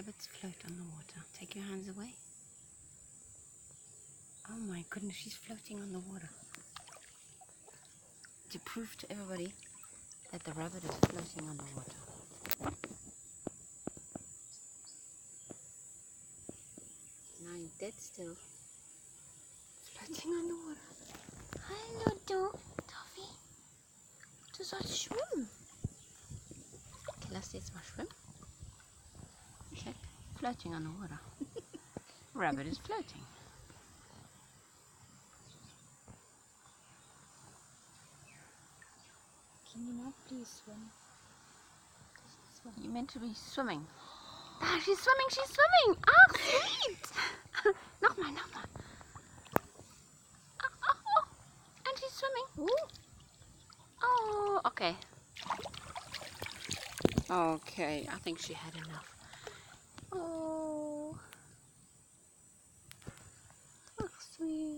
rabbits float on the water. Take your hands away. Oh my goodness, she's floating on the water. To prove to everybody that the rabbit is floating on the water. Now you're dead still. Floating on the water. Hello, Toffie. Du sollst schwimmen. Okay, lass sie jetzt mal schwimmen. Check. Floating on the water. Rabbit is floating. Can you not please swim? You meant to be swimming. Ah, she's swimming, she's swimming! Ah, oh, sweet! Nochmal, nochmal. Oh, oh, oh. And she's swimming. Ooh. Oh, okay. Okay, I think she had enough. Oh, oh sweet.